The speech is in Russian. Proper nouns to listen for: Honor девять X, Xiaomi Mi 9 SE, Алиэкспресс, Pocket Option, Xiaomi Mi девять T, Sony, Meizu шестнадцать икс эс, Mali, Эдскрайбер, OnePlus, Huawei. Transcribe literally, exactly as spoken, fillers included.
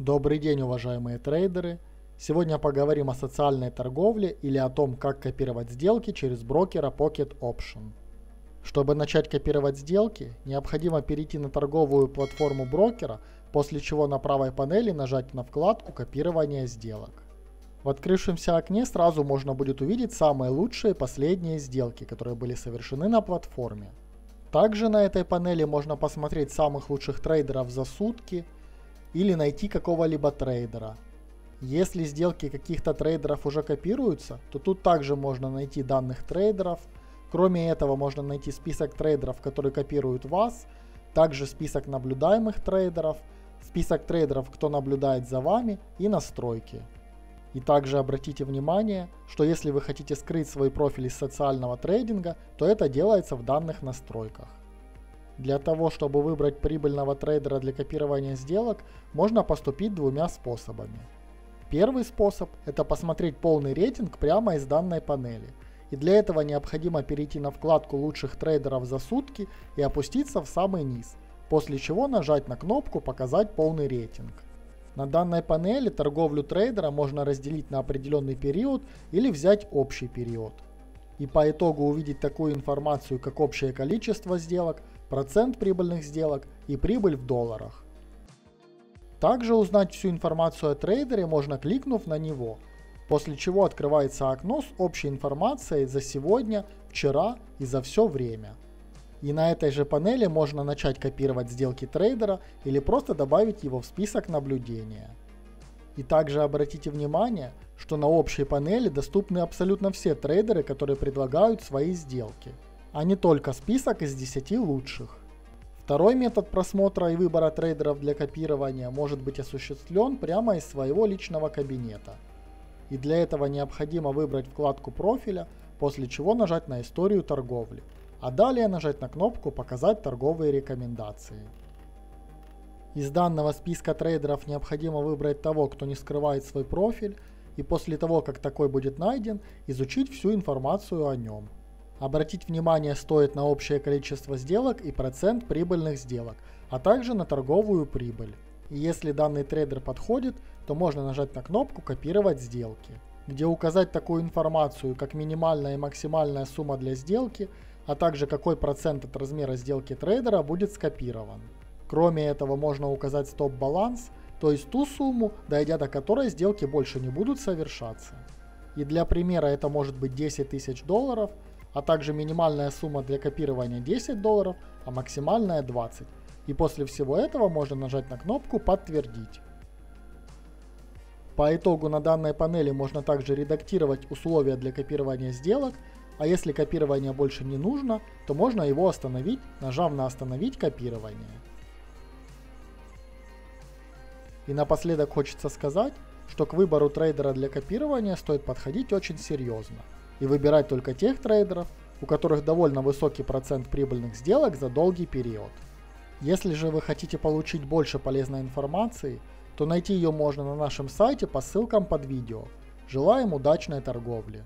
Добрый день, уважаемые трейдеры! Сегодня поговорим о социальной торговле или о том, как копировать сделки через брокера Pocket Option. Чтобы начать копировать сделки, необходимо перейти на торговую платформу брокера, после чего на правой панели нажать на вкладку «Копирование сделок». В открывшемся окне сразу можно будет увидеть самые лучшие последние сделки, которые были совершены на платформе. Также на этой панели можно посмотреть самых лучших трейдеров за сутки, или найти какого-либо трейдера. Если сделки каких-то трейдеров уже копируются, то тут также можно найти данных трейдеров. Кроме этого, можно найти список трейдеров, которые копируют вас, также список наблюдаемых трейдеров, список трейдеров, кто наблюдает за вами, и настройки. И также обратите внимание, что если вы хотите скрыть свой профиль из социального трейдинга, то это делается в данных настройках. Для того, чтобы выбрать прибыльного трейдера для копирования сделок, можно поступить двумя способами. Первый способ – это посмотреть полный рейтинг прямо из данной панели. И для этого необходимо перейти на вкладку «Лучших трейдеров за сутки» и опуститься в самый низ, после чего нажать на кнопку «Показать полный рейтинг». На данной панели торговлю трейдера можно разделить на определенный период или взять общий период. И по итогу увидеть такую информацию, как общее количество сделок, процент прибыльных сделок и прибыль в долларах. Также узнать всю информацию о трейдере можно, кликнув на него, после чего открывается окно с общей информацией за сегодня, вчера и за все время. И на этой же панели можно начать копировать сделки трейдера или просто добавить его в список наблюдения. И также обратите внимание, что на общей панели доступны абсолютно все трейдеры, которые предлагают свои сделки, а не только список из десяти лучших. Второй метод просмотра и выбора трейдеров для копирования может быть осуществлен прямо из своего личного кабинета. И для этого необходимо выбрать вкладку профиля, после чего нажать на историю торговли, а далее нажать на кнопку «Показать торговые рекомендации». Из данного списка трейдеров необходимо выбрать того, кто не скрывает свой профиль, и после того, как такой будет найден, изучить всю информацию о нем. Обратить внимание стоит на общее количество сделок и процент прибыльных сделок, а также на торговую прибыль. И если данный трейдер подходит, то можно нажать на кнопку «Копировать сделки», где указать такую информацию, как минимальная и максимальная сумма для сделки, а также какой процент от размера сделки трейдера будет скопирован. Кроме этого, можно указать стоп-баланс, то есть ту сумму, дойдя до которой сделки больше не будут совершаться. И для примера это может быть десять тысяч долларов, а также минимальная сумма для копирования десять долларов, а максимальная двадцать. И после всего этого можно нажать на кнопку «Подтвердить». По итогу на данной панели можно также редактировать условия для копирования сделок, а если копирование больше не нужно, то можно его остановить, нажав на «Остановить копирование». И напоследок хочется сказать, что к выбору трейдера для копирования стоит подходить очень серьезно и выбирать только тех трейдеров, у которых довольно высокий процент прибыльных сделок за долгий период. Если же вы хотите получить больше полезной информации, то найти ее можно на нашем сайте по ссылкам под видео. Желаем удачной торговли!